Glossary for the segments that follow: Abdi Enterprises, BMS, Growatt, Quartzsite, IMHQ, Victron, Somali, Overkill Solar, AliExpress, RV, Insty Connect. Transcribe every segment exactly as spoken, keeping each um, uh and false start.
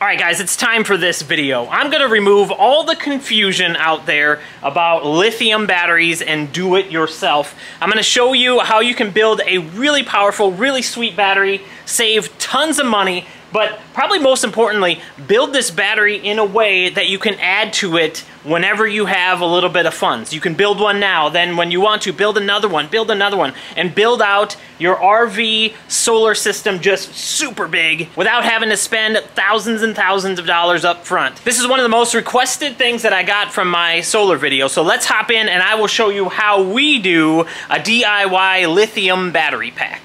All right, guys, it's time for this video. I'm gonna remove all the confusion out there about lithium batteries and do it yourself. I'm gonna show you how you can build a really powerful, really sweet battery, save tons of money, but probably most importantly, build this battery in a way that you can add to it whenever you have a little bit of funds. You can build one now, then when you want to, build another one, build another one, and build out your R V solar system just super big without having to spend thousands and thousands of dollars up front. This is one of the most requested things that I got from my solar video, so let's hop in and I will show you how we do a D I Y lithium battery pack.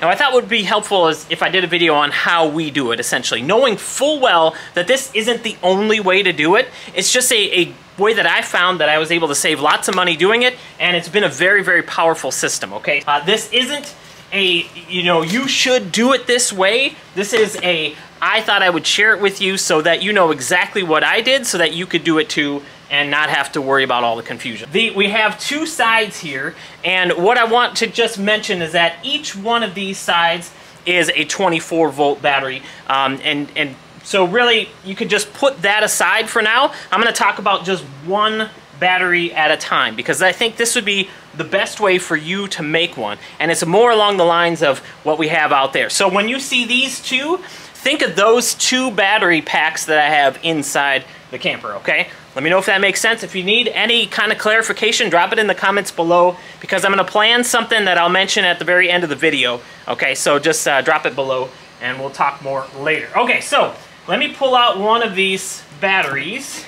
Now, I thought what would be helpful is if I did a video on how we do it, essentially, knowing full well that this isn't the only way to do it. It's just a, a way that I found that I was able to save lots of money doing it, and it's been a very, very powerful system, okay? Uh, this isn't a, you know, you should do it this way. This is a, I thought I would share it with you so that you know exactly what I did so that you could do it too, and not have to worry about all the confusion. The, we have two sides here, and what I want to just mention is that each one of these sides is a twenty-four volt battery, um, and, and so really you could just put that aside for now. I'm gonna talk about just one battery at a time because I think this would be the best way for you to make one, and it's more along the lines of what we have out there. So when you see these two, think of those two battery packs that I have inside the camper, okay? Let me know if that makes sense. If you need any kind of clarification, drop it in the comments below because I'm gonna plan something that I'll mention at the very end of the video, okay? So just uh, drop it below and we'll talk more later. Okay, so let me pull out one of these batteries,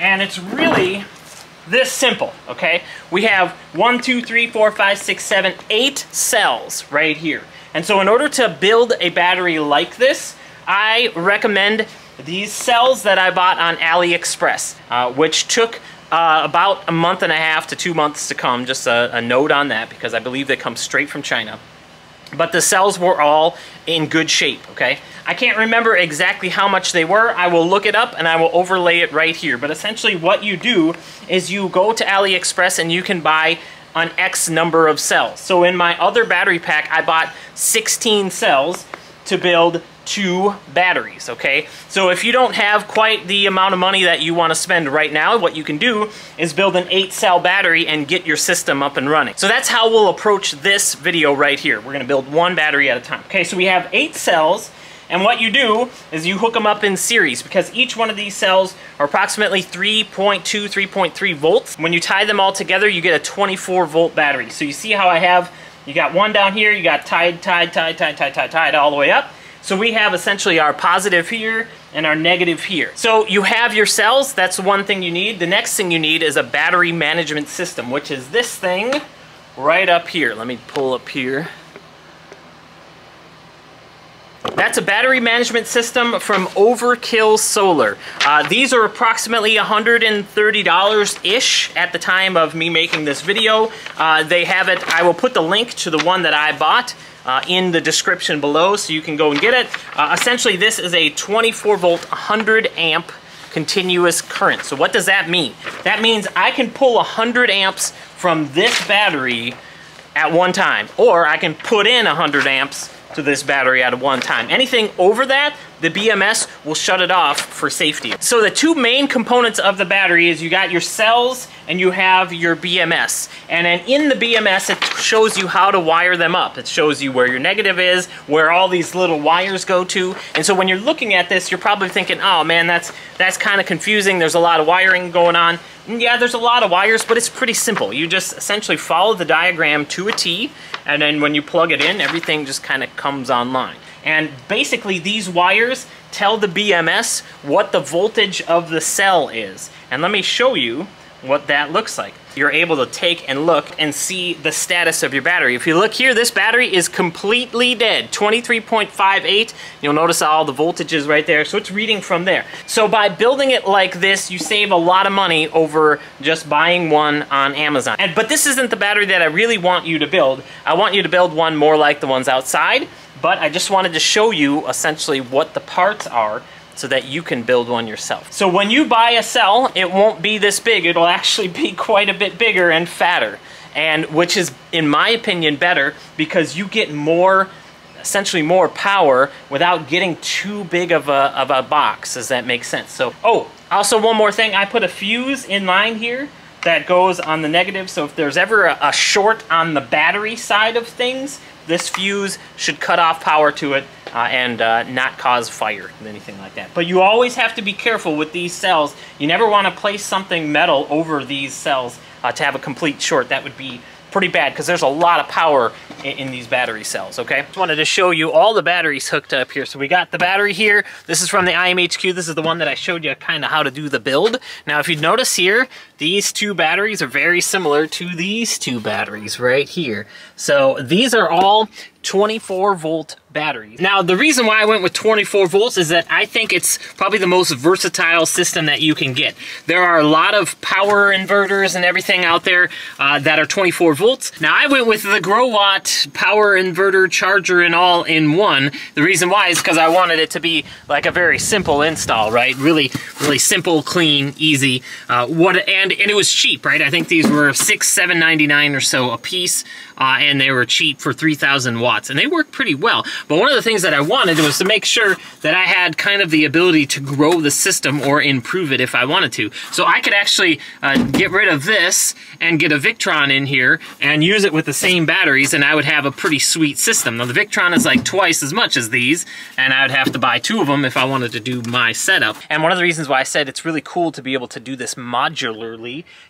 and it's really this simple, okay? We have one, two, three, four, five, six, seven, eight cells right here. And so in order to build a battery like this, I recommend these cells that I bought on AliExpress, uh, which took uh, about a month and a half to two months to come, just a, a note on that, because I believe they come straight from China. But the cells were all in good shape, okay? I can't remember exactly how much they were. I will look it up and I will overlay it right here. But essentially what you do is you go to AliExpress and you can buy on X number of cells. So in my other battery pack, I bought sixteen cells to build two batteries, okay? So if you don't have quite the amount of money that you want to spend right now, what you can do is build an eight cell battery and get your system up and running. So that's how we'll approach this video right here. We're gonna build one battery at a time. Okay, so we have eight cells, and what you do is you hook them up in series because each one of these cells are approximately three point two, three point three volts. When you tie them all together, you get a twenty-four volt battery. So you see how I have, you got one down here, you got tied, tied, tied, tied, tied, tied, tied all the way up. So we have essentially our positive here and our negative here. So you have your cells, that's one thing you need. The next thing you need is a battery management system, which is this thing right up here. Let me pull up here. That's a battery management system from Overkill Solar. Uh, these are approximately one hundred thirty dollars-ish at the time of me making this video. Uh, they have it, I will put the link to the one that I bought Uh, in the description below so you can go and get it. Uh, essentially, this is a twenty-four volt, one hundred amp continuous current. So what does that mean? That means I can pull one hundred amps from this battery at one time, or I can put in one hundred amps to this battery at one time. Anything over that, the B M S will shut it off for safety. So the two main components of the battery is you got your cells and you have your B M S. And then in the B M S, it shows you how to wire them up. It shows you where your negative is, where all these little wires go to. And so when you're looking at this, you're probably thinking, oh man, that's that's kind of confusing. There's a lot of wiring going on. Yeah, there's a lot of wires, but it's pretty simple. You just essentially follow the diagram to a T, and then when you plug it in, everything just kind of comes online. And basically these wires tell the B M S what the voltage of the cell is. And let me show you what that looks like. You're able to take and look and see the status of your battery. If you look here, this battery is completely dead, twenty-three point five eight. You'll notice all the voltages right there, so it's reading from there. So by building it like this, you save a lot of money over just buying one on Amazon. And, but this isn't the battery that I really want you to build. I want you to build one more like the ones outside, but I just wanted to show you essentially what the parts are so that you can build one yourself. So when you buy a cell, it won't be this big. It'll actually be quite a bit bigger and fatter. and which is, in my opinion, better because you get more, essentially more power without getting too big of a, of a box. Does that make sense? So, oh, also one more thing. I put a fuse in line here that goes on the negative, so if there's ever a, a short on the battery side of things, this fuse should cut off power to it uh, and uh, not cause fire and anything like that. But you always have to be careful with these cells. You never want to place something metal over these cells uh, to have a complete short. That would be pretty bad because there's a lot of power in, in these battery cells, okay? Just wanted to show you all the batteries hooked up here. So we got the battery here. This is from the I M H Q. This is the one that I showed you kind of how to do the build. Now, if you notice here, these two batteries are very similar to these two batteries right here. So these are all twenty-four volt batteries. Now, the reason why I went with twenty-four volts is that I think it's probably the most versatile system that you can get. There are a lot of power inverters and everything out there uh, that are twenty-four volts. Now, I went with the Growatt power inverter charger and all in one. The reason why is because I wanted it to be like a very simple install, right? Really, really simple, clean, easy. Uh, what and and it was cheap, right? I think these were six, seven ninety-nine or so a piece, uh, and they were cheap for three thousand watts. And they work pretty well. But one of the things that I wanted was to make sure that I had kind of the ability to grow the system or improve it if I wanted to. So I could actually uh, get rid of this and get a Victron in here and use it with the same batteries, and I would have a pretty sweet system. Now the Victron is like twice as much as these, and I would have to buy two of them if I wanted to do my setup. And one of the reasons why I said it's really cool to be able to do this modularly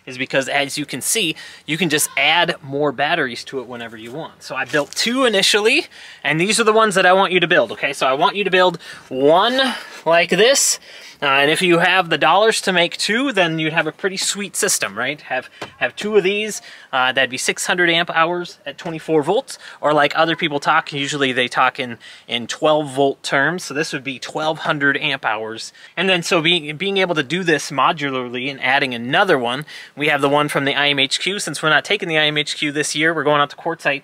is because, as you can see, you can just add more batteries to it whenever you want. So I built two initial Initially, and these are the ones that I want you to build, okay? So I want you to build one like this, uh, and if you have the dollars to make two, then you'd have a pretty sweet system, right? Have have two of these, uh, that'd be six hundred amp hours at twenty-four volts, or like other people talk, usually they talk in, in twelve volt terms, so this would be twelve hundred amp hours. And then so being, being able to do this modularly and adding another one, we have the one from the I M H Q. Since we're not taking the I M H Q this year, we're going out to Quartzsite,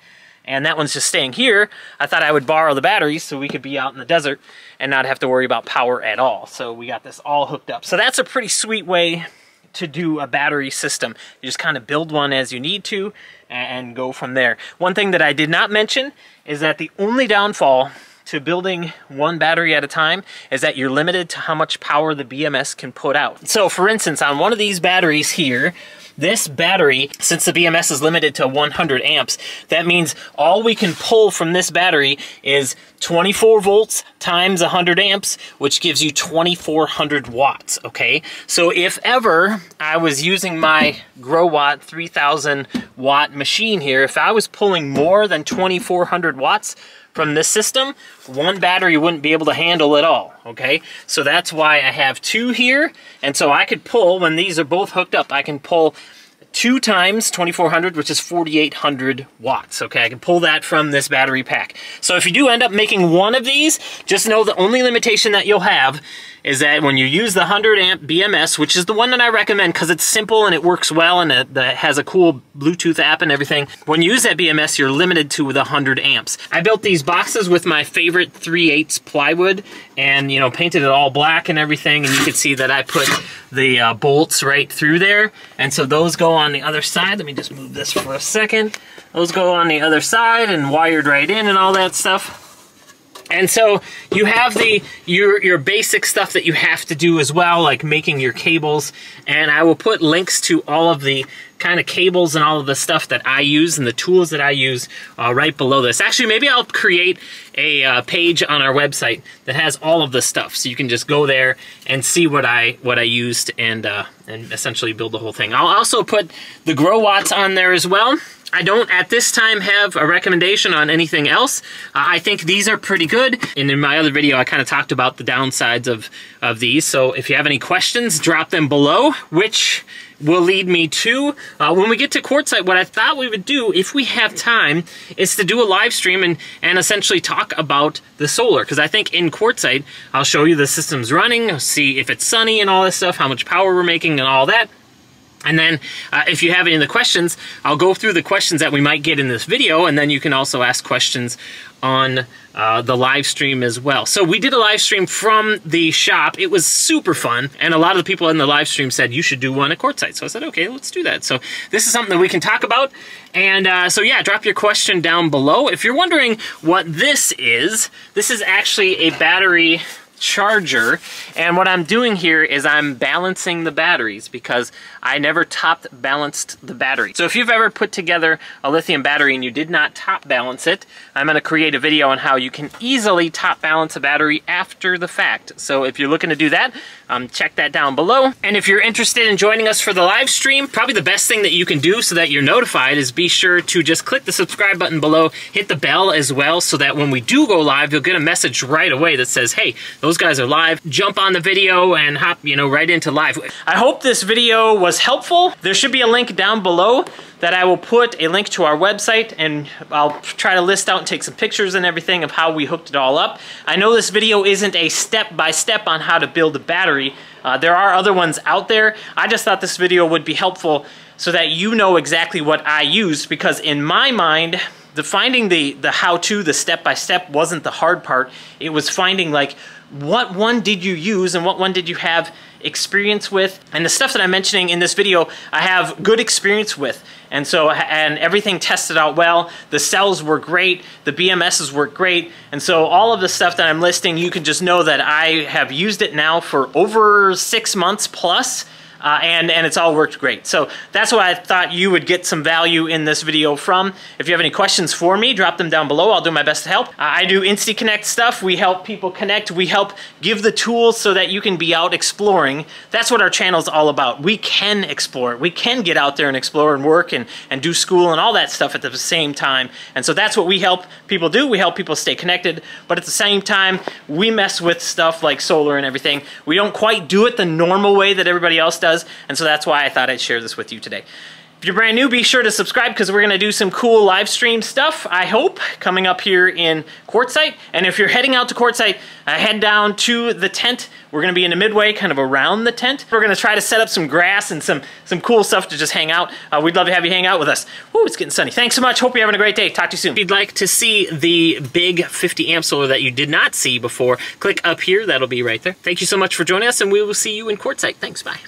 and that one's just staying here. I thought I would borrow the batteries so we could be out in the desert and not have to worry about power at all. So we got this all hooked up. So that's a pretty sweet way to do a battery system. You just kind of build one as you need to and go from there. One thing that I did not mention is that the only downfall to building one battery at a time is that you're limited to how much power the B M S can put out. So for instance, on one of these batteries here, this battery, since the B M S is limited to one hundred amps, that means all we can pull from this battery is twenty-four volts times one hundred amps, which gives you twenty-four hundred watts, okay? So if ever I was using my Growatt three thousand watt machine here, if I was pulling more than twenty-four hundred watts from this system, one battery wouldn't be able to handle it all, okay? So that's why I have two here, and so I could pull, when these are both hooked up, I can pull two times twenty-four hundred, which is forty-eight hundred watts, okay? I can pull that from this battery pack. So if you do end up making one of these, just know the only limitation that you'll have is that when you use the one hundred amp B M S, which is the one that I recommend because it's simple and it works well and it, it has a cool Bluetooth app and everything, when you use that B M S, you're limited to the one hundred amps. I built these boxes with my favorite three eighths plywood and, you know, painted it all black and everything, and you can see that I put the uh, bolts right through there, and so those go on the other side. Let me just move this for a second. Those go on the other side and wired right in and all that stuff. And so you have the your your basic stuff that you have to do as well, like making your cables, and I will put links to all of the kind of cables and all of the stuff that I use and the tools that I use uh, right below this. Actually, maybe I'll create a uh, page on our website that has all of the stuff, so you can just go there and see what I what I used and uh, and essentially build the whole thing. I'll also put the Growatts on there as well. I don't at this time have a recommendation on anything else. Uh, I think these are pretty good, and in my other video I kind of talked about the downsides of, of these, so if you have any questions, drop them below, which will lead me to, uh, when we get to Quartzsite, what I thought we would do, if we have time, is to do a live stream and, and essentially talk about the solar, because I think in Quartzsite, I'll show you the system's running, see if it's sunny and all this stuff, how much power we're making and all that. And then uh, if you have any of the questions, I'll go through the questions that we might get in this video, and then you can also ask questions on uh, the live stream as well. So we did a live stream from the shop. It was super fun, and a lot of the people in the live stream said, you should do one at Quartzsite. So I said, okay, let's do that. So this is something that we can talk about. And uh, so yeah, drop your question down below. If you're wondering what this is, this is actually a battery charger, and what I'm doing here is I'm balancing the batteries because I never top balanced the battery. So if you've ever put together a lithium battery and you did not top balance it, I'm going to create a video on how you can easily top balance a battery after the fact. So if you're looking to do that, um, check that down below. And if you're interested in joining us for the live stream, probably the best thing that you can do so that you're notified is be sure to just click the subscribe button below, hit the bell as well, so that when we do go live, you'll get a message right away that says, hey, the those guys are live. Jump on the video and hop, you know, right into live. I hope this video was helpful. There should be a link down below that I will put a link to our website, and I'll try to list out and take some pictures and everything of how we hooked it all up. I know this video isn't a step-by-step on how to build a battery. Uh, there are other ones out there. I just thought this video would be helpful so that you know exactly what I used, because in my mind, the finding the, the how-to, the step-by-step wasn't the hard part. It was finding, like, what one did you use and what one did you have experience with. And the stuff that I'm mentioning in this video, I have good experience with. And so, and everything tested out well. The cells were great. The B M Ss work great. And so all of the stuff that I'm listing, you can just know that I have used it now for over six months plus. Uh, and, and it's all worked great. So that's what I thought you would get some value in this video from. If you have any questions for me, drop them down below. I'll do my best to help. Uh, I do InstaConnect stuff. We help people connect. We help give the tools so that you can be out exploring. That's what our channel's all about. We can explore. We can get out there and explore and work and, and do school and all that stuff at the same time. And so that's what we help people do. We help people stay connected. But at the same time, we mess with stuff like solar and everything. We don't quite do it the normal way that everybody else does. Does, and so that's why I thought I'd share this with you today. If you're brand new, be sure to subscribe, because we're going to do some cool live stream stuff, I hope, coming up here in Quartzsite. And if you're heading out to Quartzsite, uh, head down to the tent. We're going to be in the midway, kind of around the tent. We're going to try to set up some grass and some, some cool stuff to just hang out. Uh, we'd love to have you hang out with us. Ooh, it's getting sunny. Thanks so much. Hope you're having a great day. Talk to you soon. If you'd like to see the big fifty amp solar that you did not see before, click up here. That'll be right there. Thank you so much for joining us, and we will see you in Quartzsite. Thanks. Bye.